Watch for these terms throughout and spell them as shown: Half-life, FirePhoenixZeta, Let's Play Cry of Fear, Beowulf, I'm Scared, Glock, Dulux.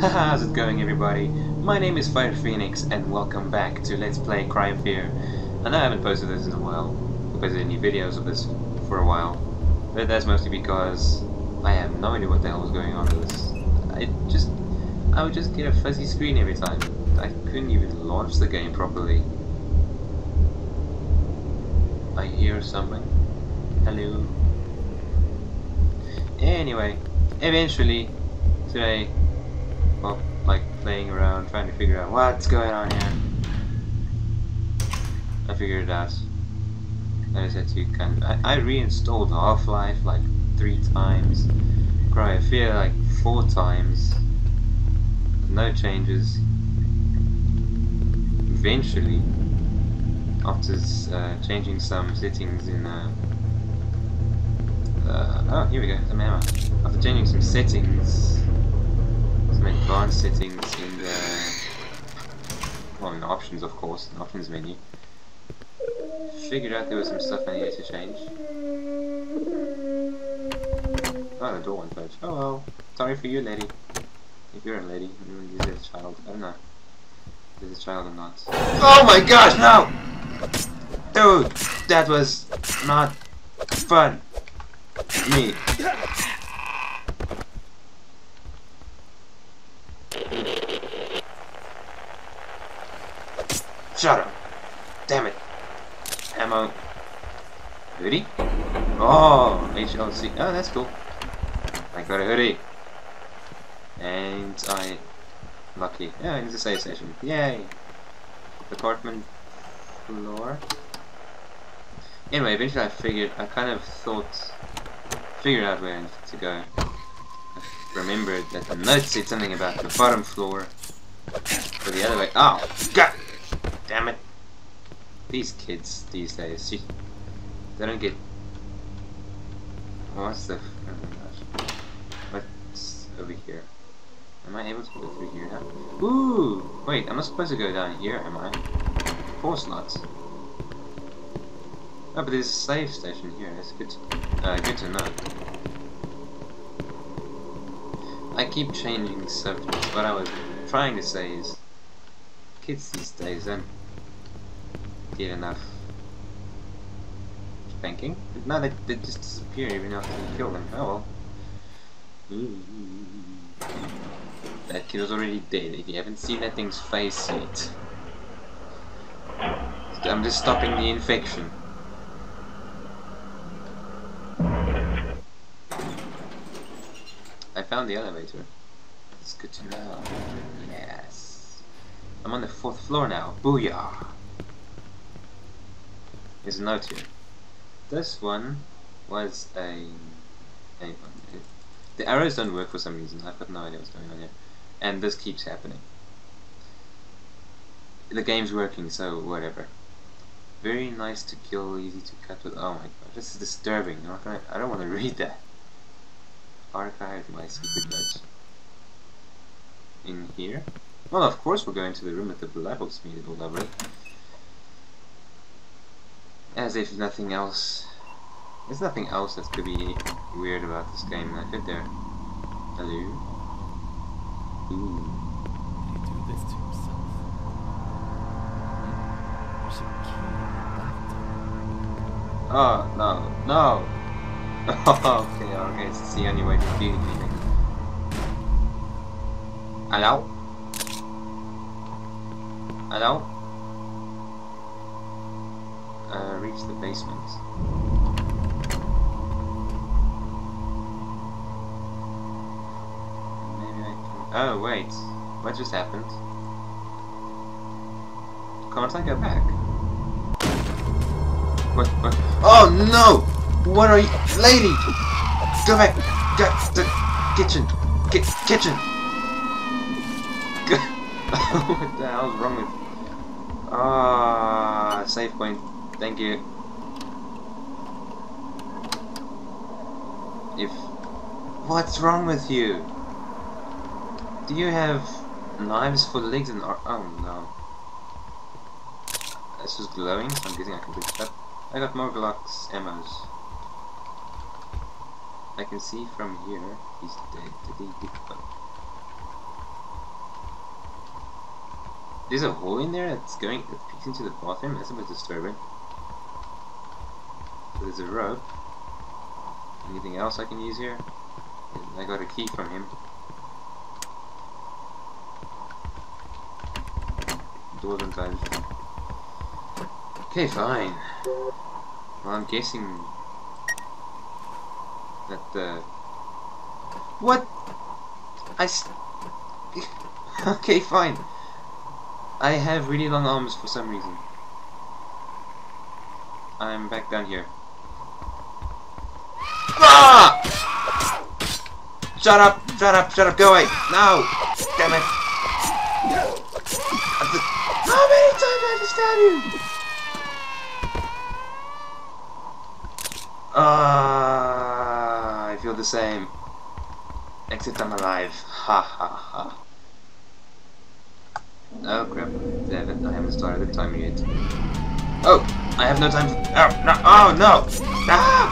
How's it going, everybody? My name is FirePhoenix and welcome back to Let's Play Cry of Fear. I know I haven't posted this in a while, I posted any videos of this for a while, but that's mostly because I have no idea what the hell was going on with this. I would just get a fuzzy screen every time. I couldn't even launch the game properly. I hear someone. Hello. Anyway, eventually, today, well, like playing around, trying to figure out what's going on here, I figured it out. I just had to kind of... I reinstalled Half-Life like 3 times, Cry of Fear like 4 times, no changes. Eventually, after changing some settings in... oh, here we go, some ammo. After changing some settings, some advanced settings in the... well, in the options, of course, in the options menu, figured out there was some stuff I needed to change. Oh, the door won't budge. Oh well. Sorry for you, lady. If you're a lady, is there a child? I don't know. Is there a child or not? Oh my gosh, no! Dude, that was not fun. Me. Shut up. Damn it. Ammo. Hoodie? Oh, HLC. Oh, that's cool. I got a hoodie. And I... lucky. Yeah, it's a save session. Yay. Department floor. Anyway, eventually I figured out where to go. I remembered that the note said something about the bottom floor. But the other way. Oh, God! Damn it! These kids these days, they don't get. What's the? Oh my gosh! What's over here? Am I able to go through here now? Ooh! Wait, I'm not supposed to go down here, am I? Of course not. Oh, but there's a save station here. That's good. Good to know. I keep changing subjects. What I was trying to say is, kids these days don't get enough spanking. No, they just disappear even after you kill them. Oh well. Ooh. That kid was already dead. If you haven't seen that thing's face yet, I'm just stopping the infection. I found the elevator. It's good to know. Yes. I'm on the 4th floor now. Booyah! There's a note here. This one was a the arrows don't work for some reason. I've got no idea what's going on here. And this keeps happening. The game's working, so whatever. Very nice to kill, easy to cut with. Oh my god, this is disturbing. I don't want to read that. Archive my secret notes. In here? Well, of course we're going to the room with the blacksmith, lovely. As if nothing else... there's nothing else that could be weird about this game, could there? Hello? Ooh. You do this to yourself. There's a key in the back door. Oh, no, no! okay, it's the only way to do anything. Hello? Hello? Reach the basement. Maybe I can... oh, wait. What just happened? Can't I go back? What? Oh, no! What are you, lady? Go back. Get the kitchen. Kitchen. What the hell's wrong with? Ah, save point. Thank you. If what's wrong with you? Do you have knives for legs and? Oh no. This is glowing, so I'm guessing I can pick it up. I got more Glock's ammos. I can see from here he's dead. Did he get There's a hole in there that's going, that peeks into the bathroom. That's a bit disturbing. So there's a rug. Anything else I can use here? I got a key from him. Doors inside. Okay, fine. Well, I'm guessing that the... What? Okay, fine. I have really long arms for some reason. I'm back down here. Ah! Shut up! Shut up! Shut up! Go away! No! Damn it! How many times I have to stab you? Ah! I feel the same. Except I'm alive. Ha ha ha. Oh crap, damn it, I haven't started the timer yet. Oh, I have no time for... oh no! No!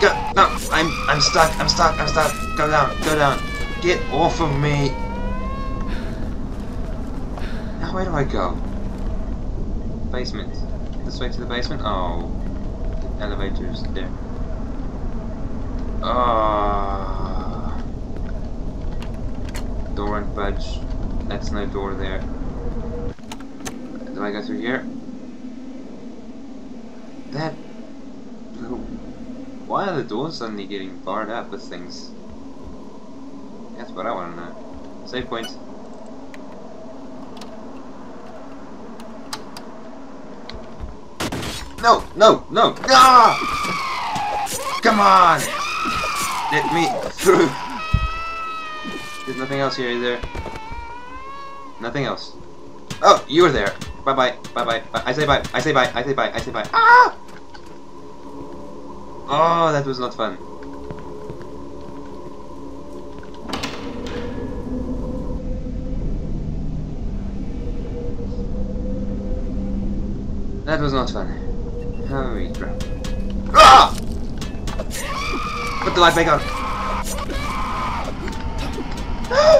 Go, no, I'm stuck, I'm stuck, I'm stuck. Go down, go down. Get off of me. Now where do I go? Basement. This way to the basement? Oh. The elevator's there. Ah. Door won't budge. That's no door there. Do I go through here? That... Why are the doors suddenly getting barred up with things? That's what I want to know. Save point. No! No! No! Ah! Come on! Let me through! There's nothing else here either. Nothing else. Oh, you were there. Bye bye. Bye bye. I say bye. I say bye. I say bye. I say bye. Ah! Oh, that was not fun. That was not fun. Holy crap. Ah! Put the light back on.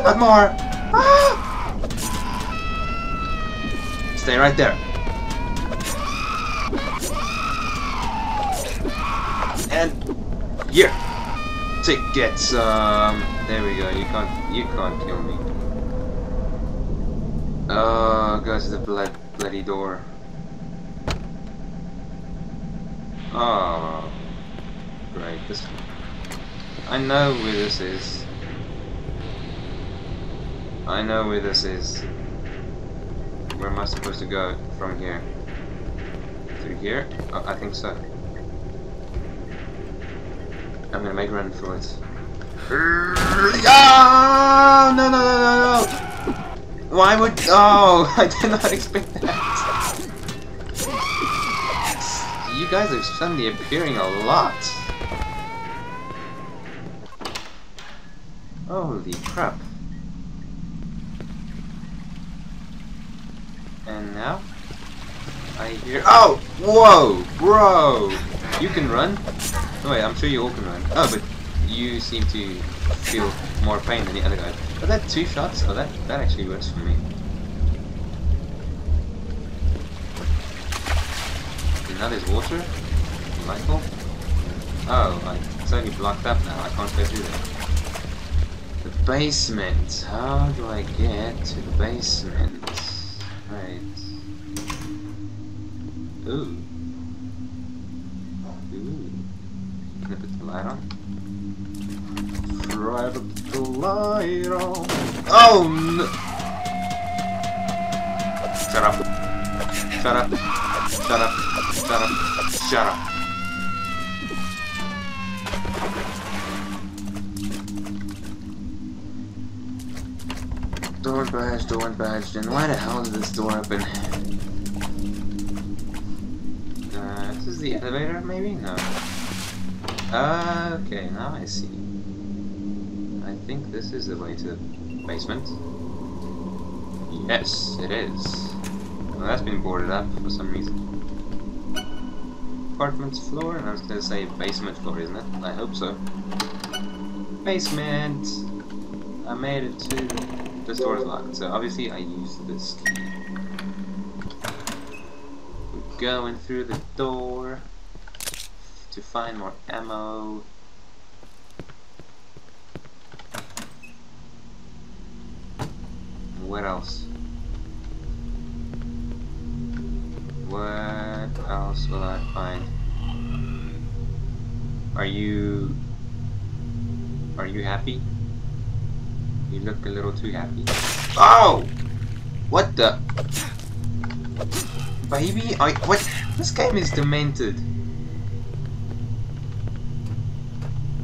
Not more. Ah! Stay right there. And here. Tickets. There we go. You can't kill me. Oh, goes to the bloody door. Oh, great. This. I know where this is. I know where this is. Where am I supposed to go from here? Through here? Oh, I think so. I'm gonna make a run for it. Oh, no, no, no, no, no! Why would... Oh, I did not expect that. You guys are suddenly appearing a lot. Holy crap. And now I hear. Oh! Whoa! Bro! You can run? No, wait, I'm sure you all can run. Oh, but you seem to feel more pain than the other guy. But that 2 shots? Oh, that actually works for me. Okay, now there's water. Michael. Oh, it's only blocked up now. I can't go through there. The basement. How do I get to the basement? Right. Ooh. Ooh. Can I put the light on? Try to put the light on. Oh no! Shut up. Shut up. Shut up. Shut up. Shut up. Door badge, door badge, and why the hell did this door open? This is the elevator, maybe? No. Okay, now I see. I think this is the way to the basement. Yes, it is. Well, that's been boarded up for some reason. Apartment floor, and I was gonna say basement floor, isn't it? I hope so. Basement! I made it to... This door's locked, so obviously I used this key. We're going through the door to find more ammo. What else? What else will I find? Are you happy? You look a little too happy. Oh! What the? Baby, what? This game is demented.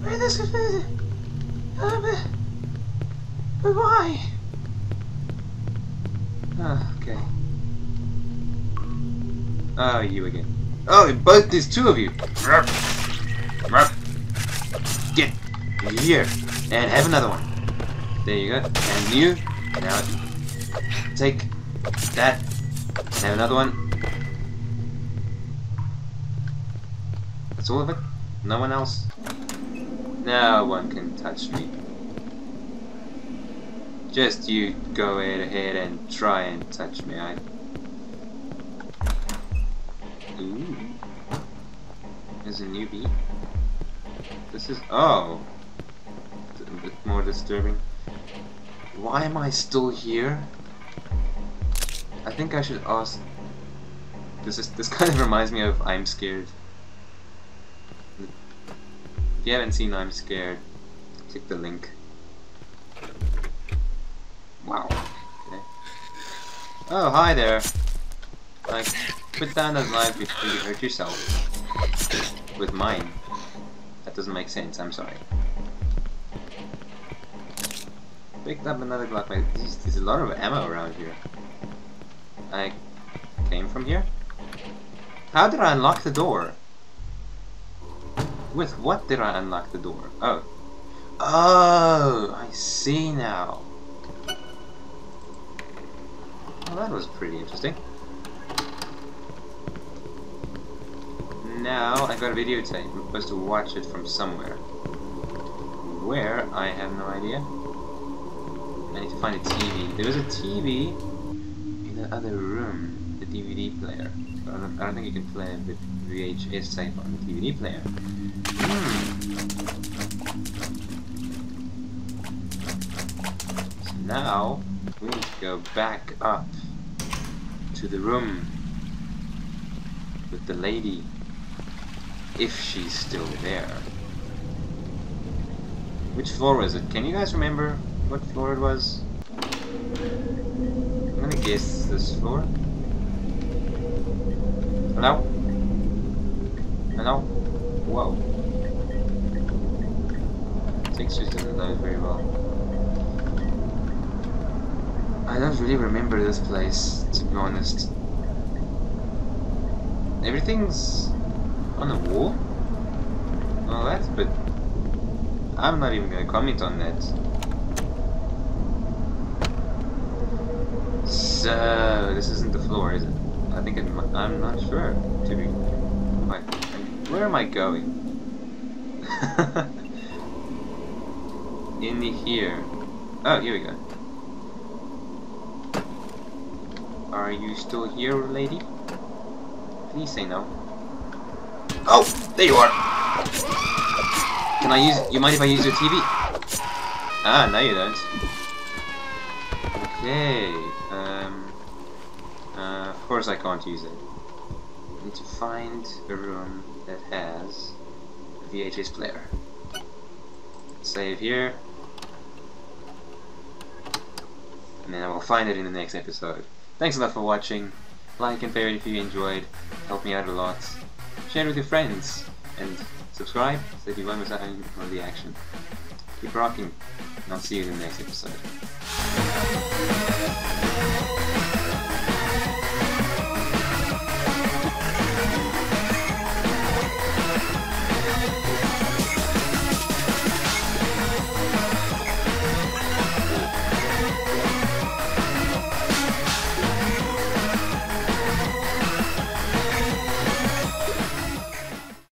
But why? Okay. Oh, you again. Oh, both, there's two of you. Get here and have another one. There you go. And you now take that and have another one. That's all of it. No one else. No one can touch me. Just you go ahead and try and touch me. Ooh. There's a newbie. This is... Oh! It's a bit more disturbing. Why am I still here? I think I should ask... This kind of reminds me of I'm Scared. If you haven't seen I'm Scared, click the link. Wow. Okay. Oh, hi there! Like, put down that knife before you hurt yourself. With mine. That doesn't make sense, I'm sorry. Picked up another Glock. There's a lot of ammo around here. I came from here? How did I unlock the door? With what did I unlock the door? Oh. Oh, I see now. Well, that was pretty interesting. Now I got a videotape. I'm supposed to watch it from somewhere. Where? I have no idea. I need to find a TV. There was a TV in the other room. The DVD player. I don't think you can play the VHS tape on the DVD player. So now we need to go back up to the room with the lady. If she's still there. Which floor was it? Can you guys remember what floor it was? I'm gonna guess this floor. Hello? Hello? Whoa. Textures doesn't load very well. I don't really remember this place, to be honest. Everything's... on the wall? All that, but I'm not even going to comment on that. So, this isn't the floor, is it? I think I'm not sure, to be... Where am I going? In here. Oh, here we go. Are you still here, lady? Please say no. Oh, there you are. Can I use? You mind if I use your TV? Ah, no, you don't. Okay. Of course I can't use it. I need to find a room that has a VHS player. Save here, and then I will find it in the next episode. Thanks a lot for watching. Like and favorite if you enjoyed. Help me out a lot. Share with your friends and subscribe so that you won't miss out on the action. Keep rocking, and I'll see you in the next episode.